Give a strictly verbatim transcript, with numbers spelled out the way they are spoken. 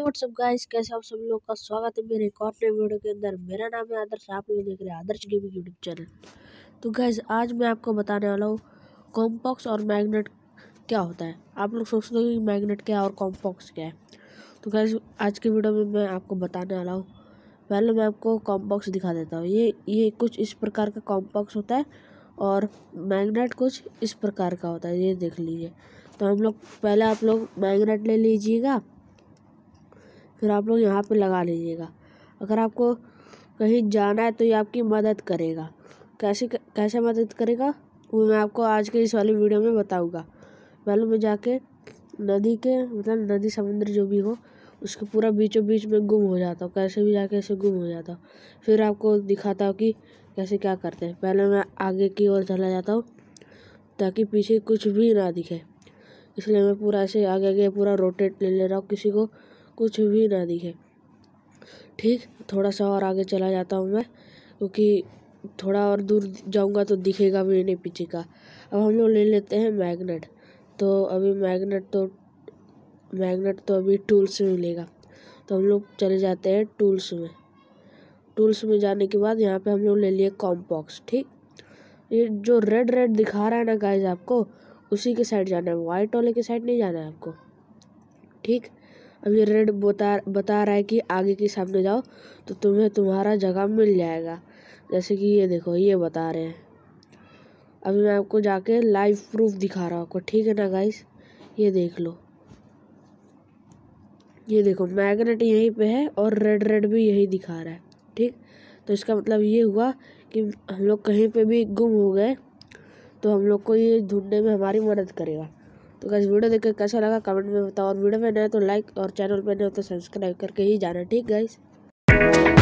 WhatsApp guys, कैसे आप सब लोग का स्वागत है मेरे एक और नए वीडियो के अंदर। मेरा नाम है आदर्श, आप लोग देख रहे हैं आदर्श डीवी यूट्यूब चैनल। तो गाइस, आज मैं आपको बताने वाला हूँ कॉम्पॉक्स और मैग्नेट क्या होता है। आप लोग सोचते हो कि मैग्नेट क्या है और कॉम्पॉक्स क्या है। तो गाइस, आज के वीडियो में मैं आपको बताने वाला हूँ। पहले मैं आपको कॉम्पॉक्स दिखा देता हूँ। ये ये कुछ इस प्रकार का कॉम्पॉक्स होता है और मैग्नेट कुछ इस प्रकार का होता है, ये देख लीजिए। तो हम लोग पहले आप लोग मैग्नेट ले लीजिएगा, फिर आप लोग यहाँ पे लगा लीजिएगा। अगर आपको कहीं जाना है तो ये आपकी मदद करेगा। कैसे कैसे मदद करेगा वो मैं आपको आज के इस वाली वीडियो में बताऊंगा। पहले मैं जाके नदी के मतलब नदी समुद्र जो भी हो उसके पूरा बीचों बीच में गुम हो जाता हूँ, कैसे भी जाके ऐसे गुम हो जाता हूँ। फिर आपको दिखाता हूँ कि कैसे क्या करते हैं। पहले मैं आगे की ओर चला जाता हूँ ताकि पीछे कुछ भी ना दिखे, इसलिए मैं पूरा ऐसे आगे आगे पूरा रोटेट ले ले रहा हूँ, किसी को कुछ भी ना दिखे। ठीक, थोड़ा सा और आगे चला जाता हूँ मैं, क्योंकि थोड़ा और दूर जाऊँगा तो दिखेगा भी नहीं पीछे का। अब हम लोग ले लेते हैं मैग्नेट। तो अभी मैग्नेट तो मैग्नेट तो अभी टूल्स में मिलेगा, तो हम लोग चले जाते हैं टूल्स में। टूल्स में जाने के बाद यहाँ पे हम लोग ले लिए कॉम्पॉक्स। ठीक, ये जो रेड रेड दिखा रहा है ना गाइस, आपको उसी के साइड जाना है, वाइट वाले के साइड नहीं जाना है आपको। ठीक, अब ये रेड बता बता रहा है कि आगे के सामने जाओ तो तुम्हें तुम्हारा जगह मिल जाएगा, जैसे कि ये देखो ये बता रहे हैं। अभी मैं आपको जाके लाइव प्रूफ दिखा रहा हूँ आपको, ठीक है ना गाइस। ये देख लो, ये देखो मैग्नेट यहीं पे है और रेड रेड भी यही दिखा रहा है। ठीक, तो इसका मतलब ये हुआ कि हम लोग कहीं पे भी गुम हो गए तो हम लोग को ये ढूंढने में हमारी मदद करेगा। तो गाइस, वीडियो देखकर कैसा लगा कमेंट में बताओ, और वीडियो में नए तो लाइक और चैनल पर नए तो सब्सक्राइब करके ही जाना। ठीक गाइस।